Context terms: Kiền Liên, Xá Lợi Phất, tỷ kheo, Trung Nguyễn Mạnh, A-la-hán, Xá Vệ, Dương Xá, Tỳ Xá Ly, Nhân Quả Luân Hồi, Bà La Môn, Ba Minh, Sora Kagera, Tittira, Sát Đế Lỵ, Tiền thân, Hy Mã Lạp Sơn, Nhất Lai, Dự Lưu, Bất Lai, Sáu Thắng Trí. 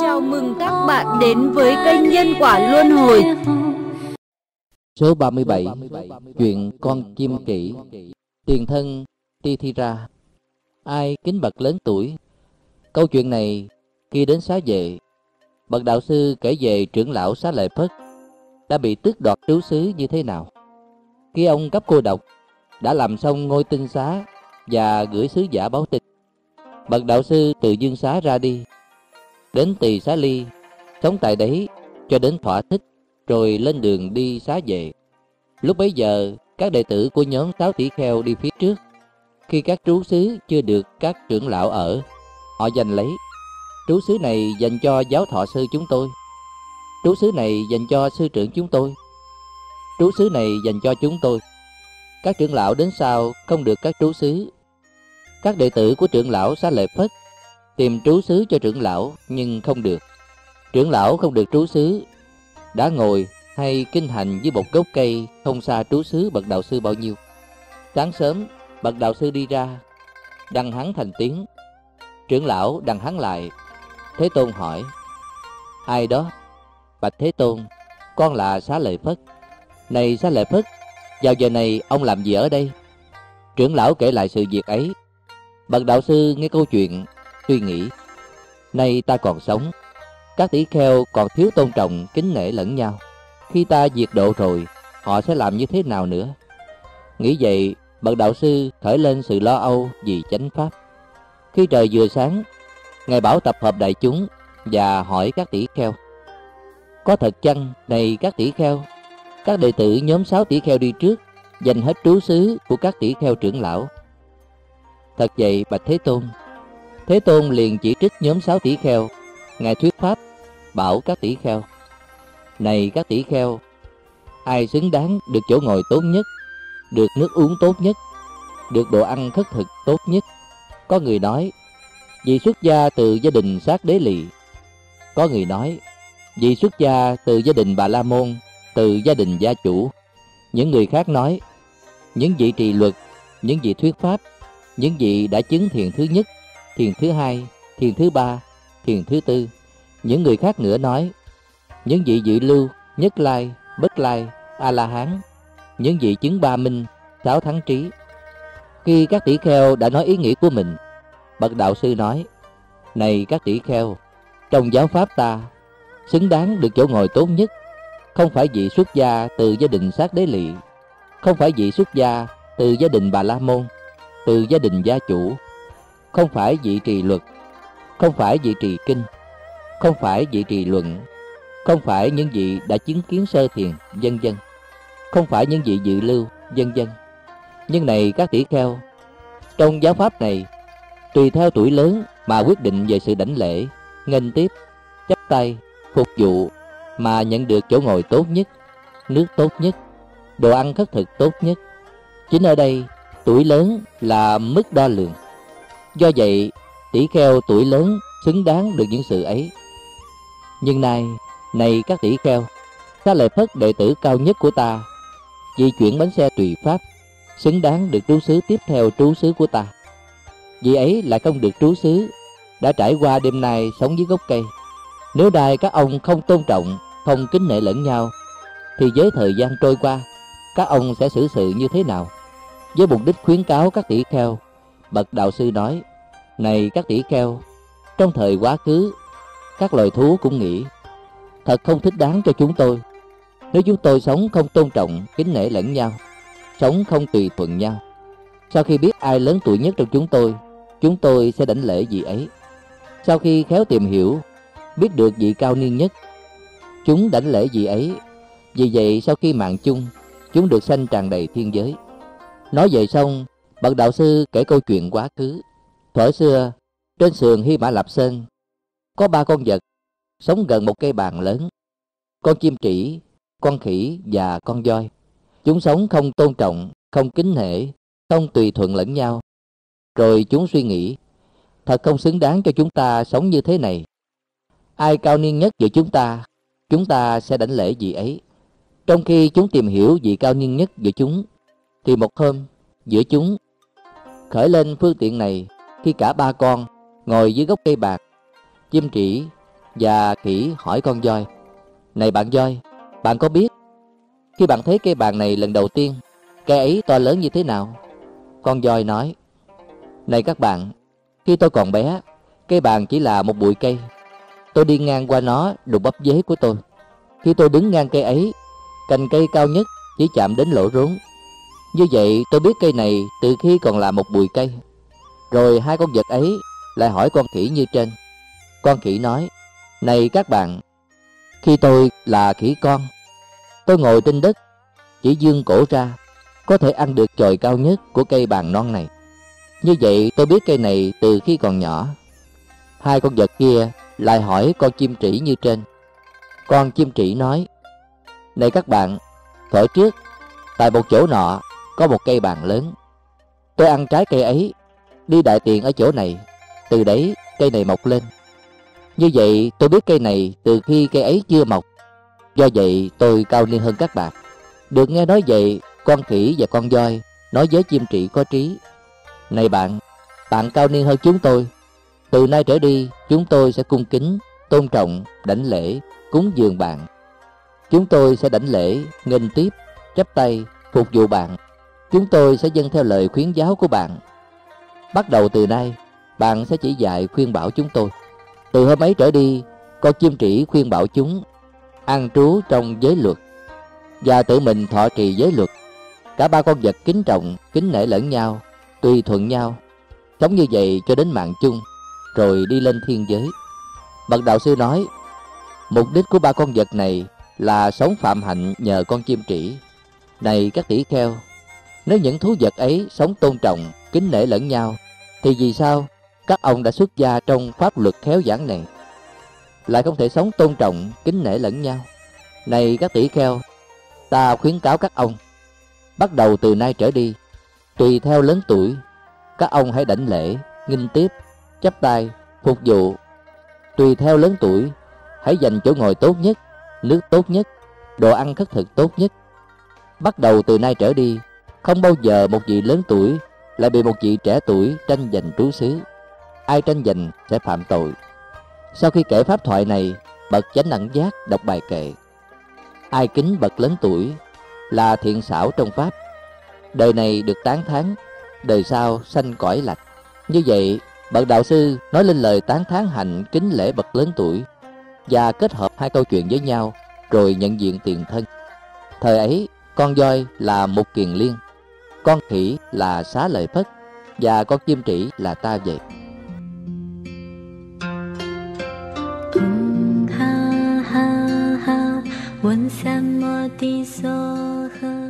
Chào mừng các bạn đến với kênh Nhân Quả Luân Hồi. Số 37, chuyện con chim kỷ. Tiền thân Tittira, ai kính bậc lớn tuổi. Câu chuyện này khi đến Xá Vệ, bậc đạo sư kể về trưởng lão Xá Lợi Phất đã bị tước đoạt trú xứ như thế nào. Khi ông cấp cô độc, đã làm xong ngôi tinh xá và gửi sứ giả báo tin. Bậc đạo sư từ Dương Xá ra đi, đến Tỳ Xá Ly, sống tại đấy cho đến thỏa thích, rồi lên đường đi Xá Vệ. Lúc bấy giờ, các đệ tử của nhóm Sáu Tỷ Kheo đi phía trước. Khi các trú xứ chưa được các trưởng lão ở, họ giành lấy. Trú xứ này dành cho giáo thọ sư chúng tôi. Trú xứ này dành cho sư trưởng chúng tôi. Trú xứ này dành cho chúng tôi. Các trưởng lão đến sau không được các trú xứ. Các đệ tử của trưởng lão Xá Lợi Phất tìm trú xứ cho trưởng lão nhưng không được. Trưởng lão không được trú xứ, đã ngồi hay kinh hành dưới một gốc cây không xa trú xứ bậc đạo sư bao nhiêu. Sáng sớm, bậc đạo sư đi ra, đằng hắn thành tiếng. Trưởng lão đằng hắn lại. Thế Tôn hỏi: Ai đó? Bạch Thế Tôn, con là Xá Lợi Phất. Này Xá Lợi Phất, vào giờ này ông làm gì ở đây? Trưởng lão kể lại sự việc ấy. Bậc đạo sư nghe câu chuyện, suy nghĩ: Nay ta còn sống, các tỷ kheo còn thiếu tôn trọng kính nể lẫn nhau. Khi ta diệt độ rồi, họ sẽ làm như thế nào nữa? Nghĩ vậy, bậc đạo sư khởi lên sự lo âu vì chánh pháp. Khi trời vừa sáng, ngài bảo tập hợp đại chúng và hỏi các tỷ kheo: Có thật chăng, này các tỷ kheo, các đệ tử nhóm 6 tỷ kheo đi trước giành hết trú xứ của các tỷ kheo trưởng lão? Thật vậy bạch Thế Tôn. Thế Tôn liền chỉ trích nhóm 6 tỷ kheo. Ngài thuyết pháp, bảo các tỷ kheo: Này các tỷ kheo, ai xứng đáng được chỗ ngồi tốt nhất, được nước uống tốt nhất, được đồ ăn khất thực tốt nhất? Có người nói: Vì xuất gia từ gia đình Sát Đế Lỵ. Có người nói: Vì xuất gia từ gia đình Bà La Môn, từ gia đình gia chủ. Những người khác nói: Những vị trì luật, những vị thuyết pháp, những vị đã chứng thiền thứ nhất, thiền thứ hai, thiền thứ ba, thiền thứ tư. Những người khác nữa nói: Những vị Dự Lưu, Nhất Lai, Bất Lai, A-la-hán, những vị chứng Ba Minh, Sáu Thắng Trí. Khi các tỷ kheo đã nói ý nghĩ của mình, bậc đạo sư nói: Này các tỷ kheo, trong giáo pháp ta, xứng đáng được chỗ ngồi tốt nhất không phải vị xuất gia từ gia đình Sát Đế Lỵ, không phải vị xuất gia từ gia đình Bà La Môn, từ gia đình gia chủ, không phải vị trì luật, không phải vị trì kinh, không phải vị trì luận, không phải những vị đã chứng kiến sơ thiền, vân vân, không phải những vị dự lưu, vân vân. Nhưng này các tỷ kheo, trong giáo pháp này, tùy theo tuổi lớn mà quyết định về sự đảnh lễ, nghênh tiếp, chắp tay, phục vụ mà nhận được chỗ ngồi tốt nhất, nước tốt nhất, đồ ăn khất thực tốt nhất. Chính ở đây, tuổi lớn là mức đo lường. Do vậy, tỷ kheo tuổi lớn xứng đáng được những sự ấy. Nhưng nay, này các tỷ kheo, Xá Lợi Phất đệ tử cao nhất của ta, di chuyển bánh xe tùy pháp, xứng đáng được trú xứ tiếp theo trú xứ của ta. Vì ấy lại không được trú xứ, đã trải qua đêm nay sống dưới gốc cây. Nếu đài các ông không tôn trọng, không kính nể lẫn nhau, thì với thời gian trôi qua, các ông sẽ xử sự như thế nào? Với mục đích khuyến cáo các tỷ kheo, bậc đạo sư nói: Này các tỷ kheo, trong thời quá khứ, các loài thú cũng nghĩ: Thật không thích đáng cho chúng tôi nếu chúng tôi sống không tôn trọng, kính nể lẫn nhau, sống không tùy thuận nhau. Sau khi biết ai lớn tuổi nhất trong chúng tôi sẽ đảnh lễ vị ấy. Sau khi khéo tìm hiểu, biết được vị cao niên nhất, chúng đảnh lễ vị ấy. Vì vậy sau khi mạng chung, chúng được sanh tràn đầy thiên giới. Nói vậy xong, bậc đạo sư kể câu chuyện quá khứ. Thuở xưa, trên sườn Hy Mã Lạp Sơn, có 3 con vật sống gần một cây bàn lớn: con chim trĩ, con khỉ và con voi. Chúng sống không tôn trọng, không kính nể, không tùy thuận lẫn nhau. Rồi chúng suy nghĩ: Thật không xứng đáng cho chúng ta sống như thế này. Ai cao niên nhất giữa chúng ta sẽ đảnh lễ vị ấy. Trong khi chúng tìm hiểu vị cao niên nhất giữa chúng, thì một hôm, giữa chúng khởi lên phương tiện này khi cả 3 con ngồi dưới gốc cây bạc. Chim trĩ và khỉ hỏi con voi: "Này bạn voi, bạn có biết khi bạn thấy cây bạc này lần đầu tiên, cây ấy to lớn như thế nào?" Con voi nói: "Này các bạn, khi tôi còn bé, cây bạc chỉ là một bụi cây. Tôi đi ngang qua nó đụng bắp dế của tôi. Khi tôi đứng ngang cây ấy, cành cây cao nhất chỉ chạm đến lỗ rốn. Như vậy tôi biết cây này từ khi còn là một bụi cây." Rồi hai con vật ấy lại hỏi con khỉ như trên. Con khỉ nói: "Này các bạn, khi tôi là khỉ con, tôi ngồi trên đất, chỉ dương cổ ra, có thể ăn được chồi cao nhất của cây bàng non này. Như vậy tôi biết cây này từ khi còn nhỏ." Hai con vật kia lại hỏi con chim trĩ như trên. Con chim trĩ nói: "Này các bạn, thuở trước, tại một chỗ nọ có một cây bàng lớn. Tôi ăn trái cây ấy, đi đại tiện ở chỗ này, từ đấy cây này mọc lên. Như vậy tôi biết cây này từ khi cây ấy chưa mọc, do vậy tôi cao niên hơn các bạn." Được nghe nói vậy, con khỉ và con voi nói với chim trĩ có trí: "Này bạn, bạn cao niên hơn chúng tôi. Từ nay trở đi, chúng tôi sẽ cung kính, tôn trọng, đảnh lễ, cúng dường bạn. Chúng tôi sẽ đảnh lễ, nghênh tiếp, chắp tay, phục vụ bạn. Chúng tôi sẽ dâng theo lời khuyến giáo của bạn. Bắt đầu từ nay, bạn sẽ chỉ dạy khuyên bảo chúng tôi." Từ hôm ấy trở đi, con chim trĩ khuyên bảo chúng an trú trong giới luật và tự mình thọ trì giới luật. Cả ba con vật kính trọng, kính nể lẫn nhau, tùy thuận nhau, sống như vậy cho đến mạng chung, rồi đi lên thiên giới. Bậc đạo sư nói, mục đích của ba con vật này là sống phạm hạnh nhờ con chim trĩ. Này các tỷ kheo, nếu những thú vật ấy sống tôn trọng, kính nể lẫn nhau, thì vì sao các ông đã xuất gia trong pháp luật khéo giảng này, lại không thể sống tôn trọng, kính nể lẫn nhau? Này các tỷ kheo, ta khuyến cáo các ông, bắt đầu từ nay trở đi, tùy theo lớn tuổi, các ông hãy đảnh lễ, nghinh tiếp, chắp tay, phục vụ. Tùy theo lớn tuổi, hãy dành chỗ ngồi tốt nhất, nước tốt nhất, đồ ăn khất thực tốt nhất. Bắt đầu từ nay trở đi, không bao giờ một vị lớn tuổi lại bị một vị trẻ tuổi tranh giành trú xứ. Ai tranh giành sẽ phạm tội. Sau khi kể pháp thoại này, bậc chánh đẳng giác đọc bài kệ: ai kính bậc lớn tuổi là thiện xảo trong pháp, đời này được tán thán, đời sau sanh cõi lạch. Như vậy, bậc đạo sư nói lên lời tán thán hạnh kính lễ bậc lớn tuổi và kết hợp hai câu chuyện với nhau rồi nhận diện tiền thân. Thời ấy, con voi là một Kiền Liên, con khỉ là Xá Lợi Phất và con chim trĩ là ta vậy. Ha ha ha,